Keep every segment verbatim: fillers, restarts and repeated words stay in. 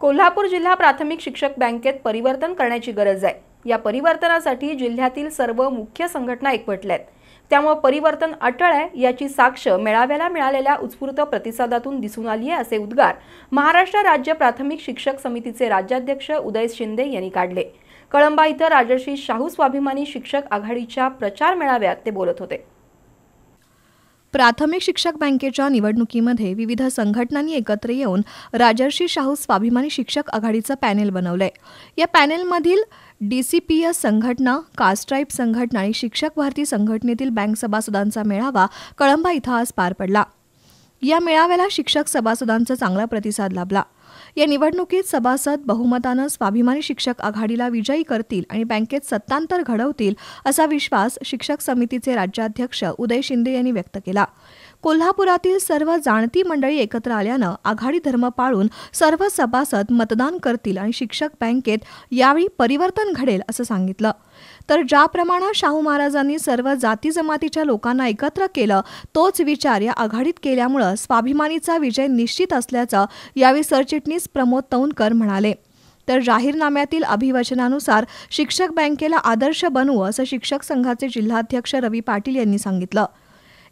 कोल्हापूर जिल्हा प्राथमिक शिक्षक बँकेत परिवर्तन करण्याची गरज आहे। या परिवर्तनासाठी जिल्ह्यातील सर्व मुख्य संघटना एकवटल्यात, त्यामुळे परिवर्तन अटळ आहे याची साक्ष मेळाव्याला मिळालेल्या उत्स्फूर्त प्रतिसादातून दिसून आली आहे, असे उद्गार महाराष्ट्र राज्य प्राथमिक शिक्षक समितीचे राज्याध्यक्ष उदय शिंदे यांनी काढले। कळंबा इथं राजर्षी शाहू स्वाभिमानी शिक्षक आघाडीच्या प्रचार मेळाव्यात ते बोलत होते। प्राथमिक शिक्षक बँकेच्या निवडणुकीमध्ये विविध संघटनांनी एकत्र येऊन राजर्षी शाहू स्वाभिमानी शिक्षक आघाडीचं पॅनेल बनवलंय। या पॅनेलमधील डीसीपीएस संघटना, कास्ट्राईब संघटना आणि शिक्षक भारती संघटनेतील बँक सभासदांचा मेळावा कळंबा इथं आज पार पडला। या मेळाव्याला शिक्षक सभासदांचा चांगला प्रतिसाद लाभला। या निवडणुकीत सभासद बहुमतानं स्वाभिमानी शिक्षक आघाडीला विजयी करतील आणि बँकेत सत्तांतर घडवतील असा विश्वास शिक्षक समितीचे राज्याध्यक्ष उदय शिंदे यांनी व्यक्त केला। कोल्हापुरातील सर्व जाणती मंडळी एकत्र आल्यानं आघाडी धर्म पाळून सर्व सभासद मतदान करतील आणि शिक्षक बँकेत यावेळी परिवर्तन घडेल असं सांगितलं। तर ज्याप्रमाणे शाहू महाराजांनी सर्व जाती जमातीच्या लोकांना एकत्र केलं, तोच विचार या आघाडीत केल्यामुळं स्वाभिमानीचा विजय निश्चित असल्याचं यावेळी सरचिटणीस प्रमोद तौनकर म्हणाले। तर जाहीरनाम्यातील अभिवचनानुसार शिक्षक बँकेला आदर्श बनवू असं शिक्षक संघाचे जिल्हाध्यक्ष रवी पाटील यांनी सांगितलं।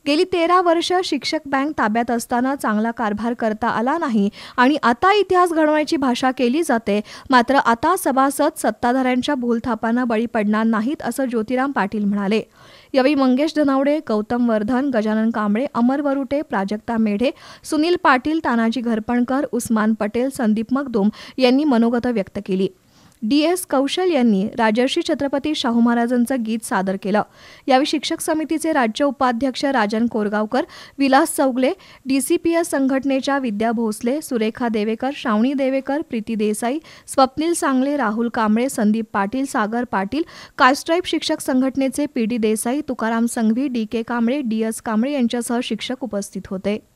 गेली तेरा वर्ष शिक्षक बँक ताब्यात असताना चांगला कारभार करता आला नाही आणि आता इतिहास घडवण्याची भाषा केली जाते, मात्र आता सभासद सत्ताधाऱ्यांच्या भूलथापांना बळी पडणार नाहीत असं ज्योतिराम पाटील म्हणाले। यावेळी मंगेश दनावडे, गौतम वर्धन, गजानन कांबळे, अमर वरुटे, प्राजक्ता मेढे, सुनील पाटील, तानाजी घरपणकर, उस्मान पटेल, संदीप मकदूम यांनी मनोगत व्यक्त केली। डीएस कौशल यांनी राजर्षी छत्रपती शाहू महाराजांचं गीत सादर केलं। यावेळी शिक्षक समितीचे राज्य उपाध्यक्ष राजन कोरगावकर, विलास चौगले, डीसीपीएस संघटनेच्या विद्या भोसले, सुरेखा देवेकर, श्रावणी देवेकर, प्रीती देसाई, स्वप्निल सांगले, राहुल कांबळे, संदीप पाटील, सागर पाटील, कास्ट्राईब शिक्षक संघटनेचे P D Desai, Tukaram Sanghvi, D K Kamble, D S Kamble यांच्यासह शिक्षक उपस्थित होते।